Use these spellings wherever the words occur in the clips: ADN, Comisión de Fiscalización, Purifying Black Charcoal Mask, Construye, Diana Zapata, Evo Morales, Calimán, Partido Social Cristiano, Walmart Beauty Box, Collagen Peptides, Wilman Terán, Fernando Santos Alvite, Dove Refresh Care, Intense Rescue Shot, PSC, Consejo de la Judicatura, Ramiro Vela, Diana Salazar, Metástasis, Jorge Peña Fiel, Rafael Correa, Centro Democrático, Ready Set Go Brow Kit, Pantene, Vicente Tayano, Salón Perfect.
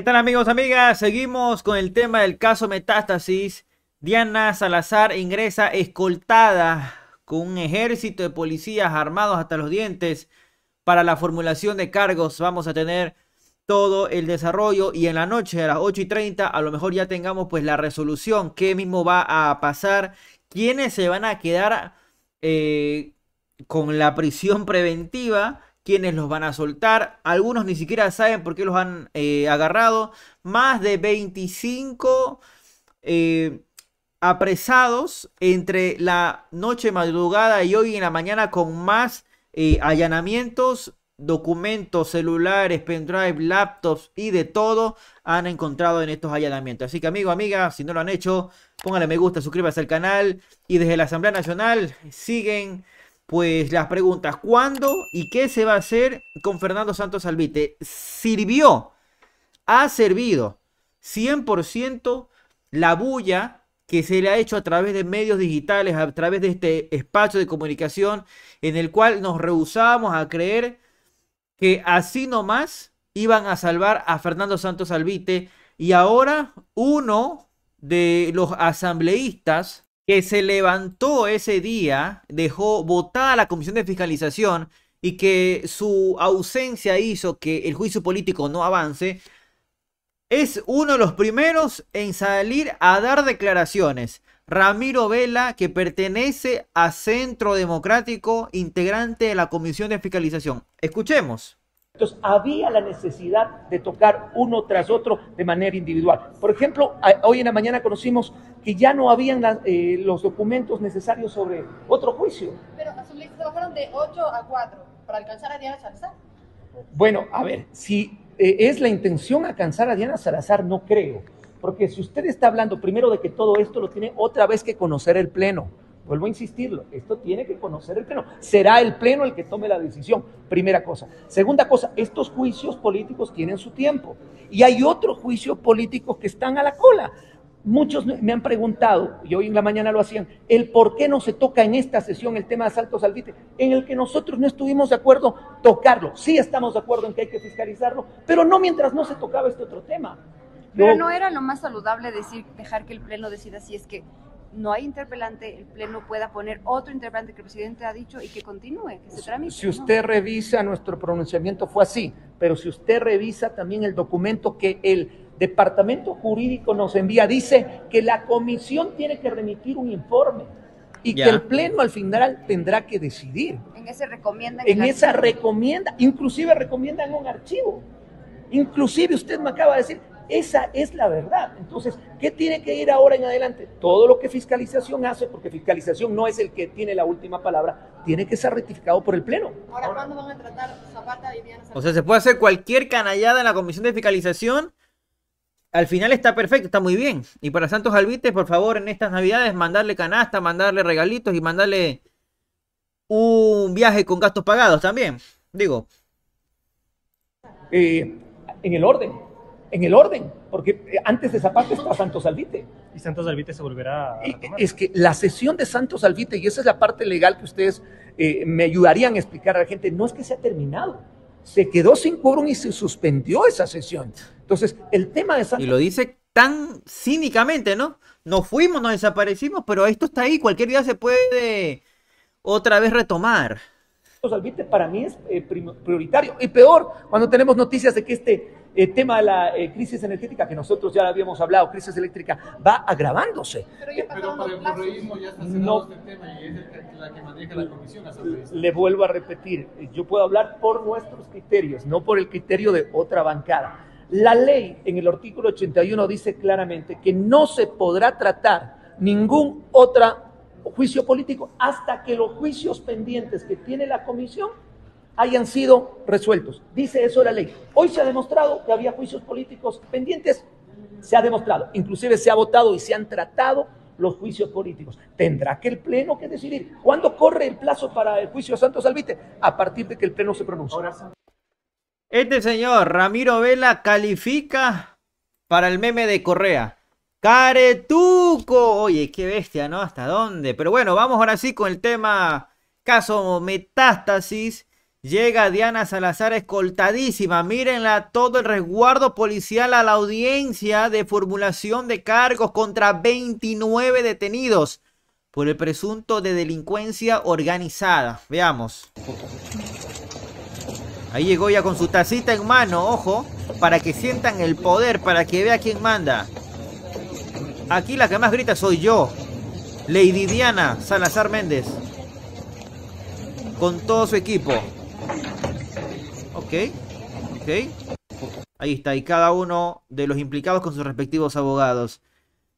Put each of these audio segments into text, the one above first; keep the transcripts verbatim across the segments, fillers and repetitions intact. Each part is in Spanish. ¿Qué tal, amigos, amigas? Seguimos con el tema del caso Metástasis. Diana Salazar ingresa escoltada con un ejército de policías armados hasta los dientes para la formulación de cargos. Vamos a tener todo el desarrollo y en la noche a las ocho y treinta a lo mejor ya tengamos pues la resolución. ¿Qué mismo va a pasar? ¿Quiénes se van a quedar eh, con la prisión preventiva? ¿Quiénes los van a soltar? Algunos ni siquiera saben por qué los han eh, agarrado. Más de veinticinco eh, apresados entre la noche, madrugada y hoy en la mañana, con más eh, allanamientos, documentos, celulares, pendrive, laptops y de todo han encontrado en estos allanamientos. Así que, amigo, amiga, si no lo han hecho, póngale me gusta, suscríbase al canal. Y desde la Asamblea Nacional siguen pues las preguntas: ¿cuándo y qué se va a hacer con Fernando Santos Alvite? Sirvió, ha servido cien por ciento la bulla que se le ha hecho a través de medios digitales, a través de este espacio de comunicación en el cual nos rehusábamos a creer que así nomás iban a salvar a Fernando Santos Alvite. Y ahora uno de los asambleístas que se levantó ese día, dejó votada la Comisión de Fiscalización y que su ausencia hizo que el juicio político no avance, es uno de los primeros en salir a dar declaraciones. Ramiro Vela, que pertenece a Centro Democrático, integrante de la Comisión de Fiscalización. Escuchemos. Entonces, había la necesidad de tocar uno tras otro de manera individual. Por ejemplo, hoy en la mañana conocimos que ya no habían la, eh, los documentos necesarios sobre otro juicio. Pero a su lista trabajaron de ocho a cuatro para alcanzar a Diana Salazar. Bueno, a ver, si eh, es la intención alcanzar a Diana Salazar, no creo. Porque si usted está hablando, primero, de que todo esto lo tiene otra vez que conocer el Pleno. Vuelvo a insistirlo, esto tiene que conocer el Pleno. Será el Pleno el que tome la decisión, primera cosa. Segunda cosa, estos juicios políticos tienen su tiempo. Y hay otros juicios políticos que están a la cola. Muchos me han preguntado, y hoy en la mañana lo hacían, el por qué no se toca en esta sesión el tema de Santos Alvite, en el que nosotros no estuvimos de acuerdo tocarlo. Sí estamos de acuerdo en que hay que fiscalizarlo, pero no mientras no se tocaba este otro tema. Pero no, ¿no era lo más saludable decir, dejar que el Pleno decida si es que no hay interpelante, el Pleno pueda poner otro interpelante que el presidente ha dicho y que continúe, que se tramite? Si usted no revisa, nuestro pronunciamiento fue así, pero si usted revisa también el documento que el Departamento Jurídico nos envía, dice que la comisión tiene que remitir un informe y yeah. que el Pleno al final tendrá que decidir. En ese recomiendan. En esa recomienda, inclusive recomiendan un archivo. Inclusive usted me acaba de decir, esa es la verdad. Entonces, ¿qué tiene que ir ahora en adelante? Todo lo que Fiscalización hace, porque Fiscalización no es el que tiene la última palabra, tiene que ser ratificado por el Pleno. Ahora, ¿cuándo van a tratar Zapata y Diana Zapata? O sea, se puede hacer cualquier canallada en la Comisión de Fiscalización. Al final está perfecto, está muy bien. Y para Santos Alvite, por favor, en estas Navidades, mandarle canasta, mandarle regalitos y mandarle un viaje con gastos pagados también. Digo. Eh, en el orden. En el orden, porque antes de Zapata está Santos Alvite. Y Santos Alvite se volverá a retomar. Es que la sesión de Santos Alvite, y esa es la parte legal que ustedes eh, me ayudarían a explicar a la gente, no es que se ha terminado, se quedó sin quórum y se suspendió esa sesión. Entonces, el tema de Santos... Y lo dice tan cínicamente, ¿no? Nos fuimos, nos desaparecimos, pero esto está ahí, cualquier día se puede otra vez retomar. Santos Alvite para mí es eh, prioritario, y peor, cuando tenemos noticias de que este... El tema de la eh, crisis energética, que nosotros ya habíamos hablado, crisis eléctrica, va agravándose. Pero, ya Pero para el correísmo ya está cerrado no, este tema y es el, la que maneja la comisión. Le vuelvo a repetir, yo puedo hablar por nuestros criterios, no por el criterio de otra bancada. La ley en el artículo ochenta y uno dice claramente que no se podrá tratar ningún otro juicio político hasta que los juicios pendientes que tiene la comisión hayan sido resueltos. Dice eso la ley. Hoy se ha demostrado que había juicios políticos pendientes. Se ha demostrado. Inclusive se ha votado y se han tratado los juicios políticos. Tendrá que el Pleno que decidir. ¿Cuándo corre el plazo para el juicio de Santos Alvite? A partir de que el Pleno se pronuncie. Este señor, Ramiro Vela, califica para el meme de Correa. ¡Caretuco! Oye, qué bestia, ¿no? ¿Hasta dónde? Pero bueno, vamos ahora sí con el tema caso Metástasis. Llega Diana Salazar escoltadísima, mírenla, todo el resguardo policial a la audiencia de formulación de cargos contra veintinueve detenidos por el presunto de delincuencia organizada. Veamos. Ahí llegó ya con su tacita en mano, ojo, para que sientan el poder, para que vea quién manda. Aquí la que más grita soy yo, Lady Diana Salazar Méndez, con todo su equipo. Ok, ok. Ahí está, y cada uno de los implicados con sus respectivos abogados.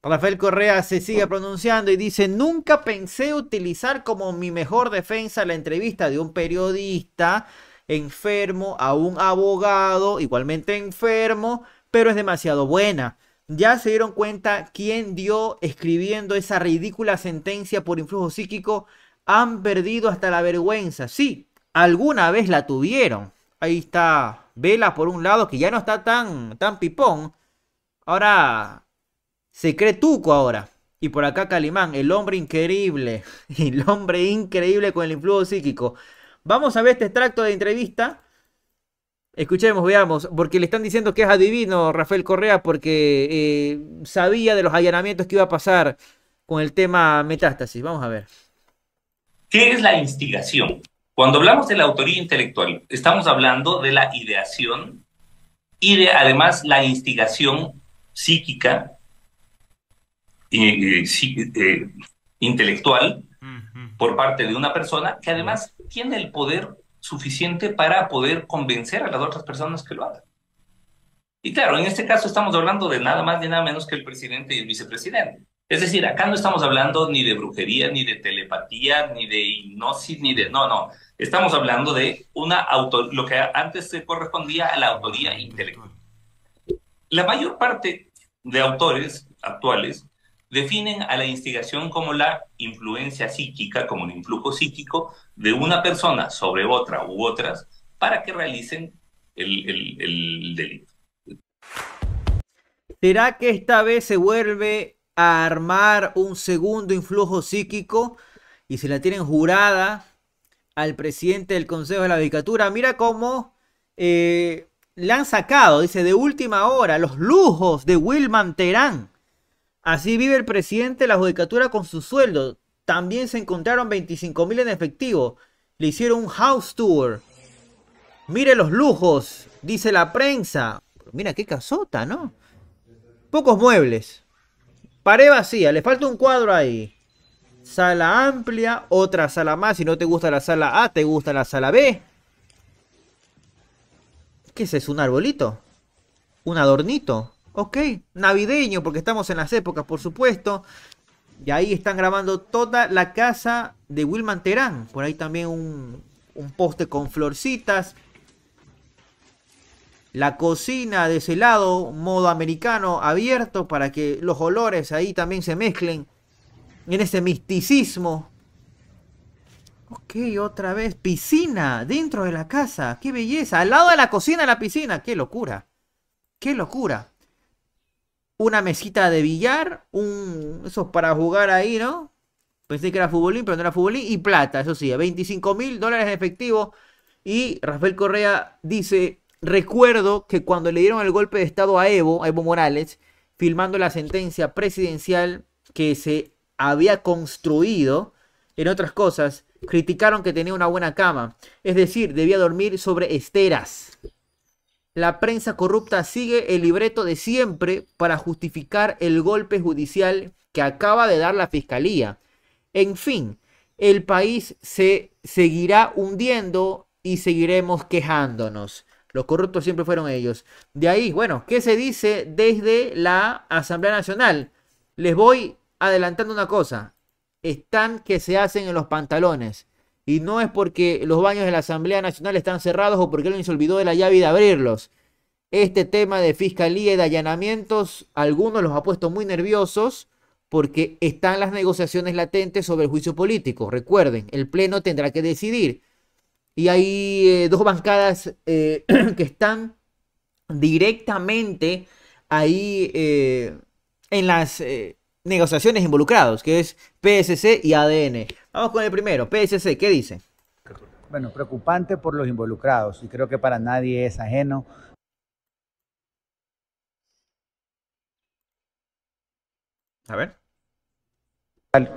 Rafael Correa se sigue pronunciando y dice: nunca pensé utilizar como mi mejor defensa la entrevista de un periodista enfermo a un abogado igualmente enfermo, pero es demasiado buena. Ya se dieron cuenta quién dio escribiendo esa ridícula sentencia por influjo psíquico. Han perdido hasta la vergüenza. Sí, alguna vez la tuvieron. Ahí está Vela por un lado, que ya no está tan, tan pipón. Ahora se cree tuco ahora. Y por acá Calimán, el hombre increíble. El hombre increíble con el influjo psíquico. Vamos a ver este extracto de entrevista. Escuchemos, veamos. Porque le están diciendo que es adivino Rafael Correa, porque eh, sabía de los allanamientos que iba a pasar con el tema metástasis. Vamos a ver. ¿Qué es la instigación? Cuando hablamos de la autoría intelectual, estamos hablando de la ideación y de, además, la instigación psíquica, eh, eh, eh, intelectual, uh-huh, por parte de una persona que además tiene el poder suficiente para poder convencer a las otras personas que lo hagan. Y claro, en este caso estamos hablando de nada más ni nada menos que el presidente y el vicepresidente. Es decir, acá no estamos hablando ni de brujería, ni de telepatía, ni de hipnosis, ni de... No, no. Estamos hablando de una auto... lo que antes se correspondía a la autoría intelectual. La mayor parte de autores actuales definen a la instigación como la influencia psíquica, como el influjo psíquico de una persona sobre otra u otras para que realicen el, el, el delito. ¿Será que esta vez se vuelve a armar un segundo influjo psíquico y se la tienen jurada al presidente del Consejo de la Judicatura? Mira cómo eh, le han sacado, dice, de última hora, los lujos de Wilman Terán. Así vive el presidente de la Judicatura con su sueldo. También se encontraron veinticinco mil en efectivo. Le hicieron un house tour. Mire los lujos, dice la prensa. Pero mira qué casota, ¿no? Pocos muebles. Pared vacía, le falta un cuadro ahí. Sala amplia, otra sala más. Si no te gusta la sala A, te gusta la sala B. ¿Qué es eso? ¿Un arbolito? ¿Un adornito? Ok, navideño, porque estamos en las épocas, por supuesto. Y ahí están grabando toda la casa de Wilman Terán. Por ahí también un, un poste con florcitas. La cocina de ese lado, modo americano, abierto para que los olores ahí también se mezclen en ese misticismo. Ok, otra vez, piscina dentro de la casa, qué belleza. Al lado de la cocina, la piscina, qué locura, qué locura. Una mesita de billar, un... eso es para jugar ahí, ¿no? Pensé que era futbolín, pero no era futbolín. Y plata, eso sí, veinticinco mil dólares en efectivo. Y Rafael Correa dice... Recuerdo que cuando le dieron el golpe de estado a Evo, a Evo Morales, filmando la sentencia presidencial que se había construido, en otras cosas, criticaron que tenía una buena cama. Es decir, debía dormir sobre esteras. La prensa corrupta sigue el libreto de siempre para justificar el golpe judicial que acaba de dar la fiscalía. En fin, el país se seguirá hundiendo y seguiremos quejándonos. Los corruptos siempre fueron ellos. De ahí, bueno, ¿qué se dice desde la Asamblea Nacional? Les voy adelantando una cosa. Están que se hacen en los pantalones. Y no es porque los baños de la Asamblea Nacional están cerrados o porque alguien se olvidó de la llave de abrirlos. Este tema de fiscalía y de allanamientos, algunos los ha puesto muy nerviosos porque están las negociaciones latentes sobre el juicio político. Recuerden, el Pleno tendrá que decidir. Y hay eh, dos bancadas eh, que están directamente ahí eh, en las eh, negociaciones involucrados, que es P S C y A D N. Vamos con el primero, P S C, ¿qué dice? bueno, preocupante por los involucrados y creo que para nadie es ajeno. A ver.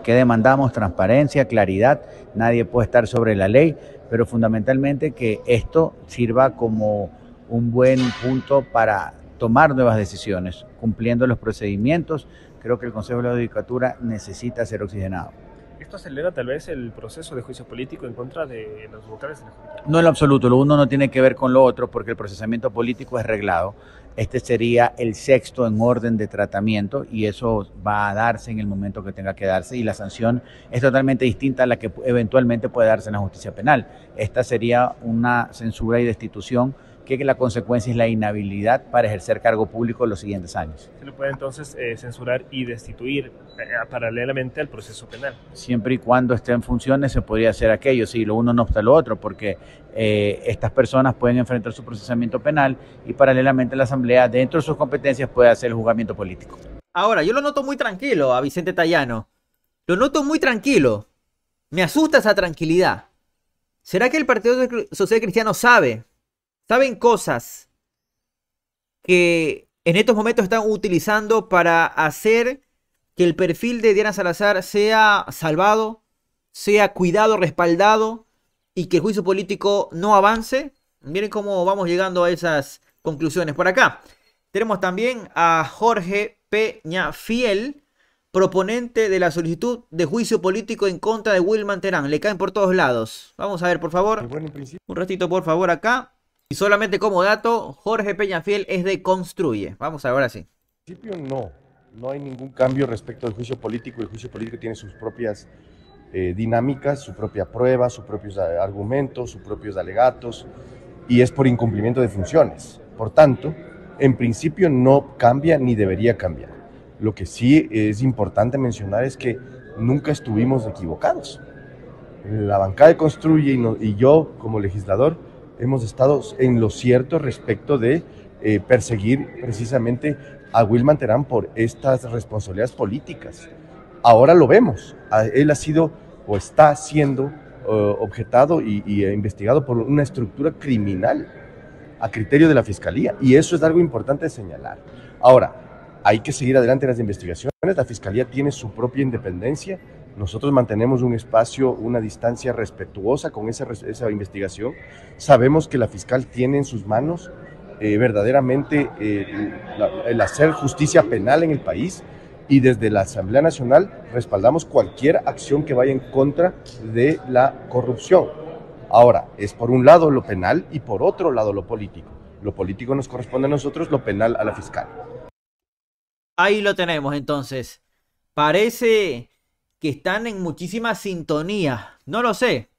Que demandamos transparencia, claridad, nadie puede estar sobre la ley, pero fundamentalmente que esto sirva como un buen punto para tomar nuevas decisiones, cumpliendo los procedimientos. Creo que el Consejo de la Judicatura necesita ser oxigenado. ¿Esto acelera tal vez el proceso de juicio político en contra de los vocales de la Judicatura? No en lo absoluto, lo uno no tiene que ver con lo otro porque el procesamiento político es reglado. Este sería el sexto en orden de tratamiento y eso va a darse en el momento que tenga que darse y la sanción es totalmente distinta a la que eventualmente puede darse en la justicia penal. Esta sería una censura y destitución que la consecuencia es la inhabilidad para ejercer cargo público los siguientes años. Se lo puede entonces eh, censurar y destituir eh, paralelamente al proceso penal. Siempre y cuando esté en funciones se podría hacer aquello, si lo uno no obsta lo otro, porque eh, estas personas pueden enfrentar su procesamiento penal y paralelamente la Asamblea dentro de sus competencias puede hacer el juzgamiento político. Ahora, yo lo noto muy tranquilo a Vicente Tayano, lo noto muy tranquilo, me asusta esa tranquilidad. ¿Será que el Partido Social Cristiano sabe? ¿Saben cosas que en estos momentos están utilizando para hacer que el perfil de Diana Salazar sea salvado, sea cuidado, respaldado y que el juicio político no avance? Miren cómo vamos llegando a esas conclusiones. Por acá tenemos también a Jorge Peña Fiel, proponente de la solicitud de juicio político en contra de Wilman Terán. Le caen por todos lados. Vamos a ver, por favor. Un ratito, por favor, acá. Y solamente como dato, Jorge Peña Fiel es de Construye. Vamos a ver así. En principio no, no hay ningún cambio respecto al juicio político. El juicio político tiene sus propias eh, dinámicas, su propia prueba, sus propios argumentos, sus propios alegatos y es por incumplimiento de funciones. Por tanto, en principio no cambia ni debería cambiar. Lo que sí es importante mencionar es que nunca estuvimos equivocados. La bancada de Construye y, no, y yo como legislador hemos estado en lo cierto respecto de eh, perseguir precisamente a Wilman Terán por estas responsabilidades políticas. Ahora lo vemos, él ha sido o está siendo uh, objetado y, y investigado por una estructura criminal a criterio de la Fiscalía y eso es algo importante de señalar. Ahora, hay que seguir adelante en las investigaciones, la Fiscalía tiene su propia independencia. Nosotros mantenemos un espacio, una distancia respetuosa con esa, esa investigación. Sabemos que la fiscal tiene en sus manos eh, verdaderamente eh, la, el hacer justicia penal en el país y desde la Asamblea Nacional respaldamos cualquier acción que vaya en contra de la corrupción. Ahora, es por un lado lo penal y por otro lado lo político. Lo político nos corresponde a nosotros, lo penal a la fiscal. Ahí lo tenemos entonces. Parece que están en muchísima sintonía. No lo sé.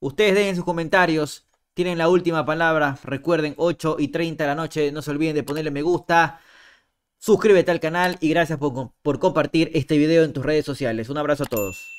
Ustedes dejen sus comentarios. Tienen la última palabra. Recuerden, ocho y treinta de la noche. No se olviden de ponerle me gusta. Suscríbete al canal y gracias por, por compartir este video en tus redes sociales. Un abrazo a todos.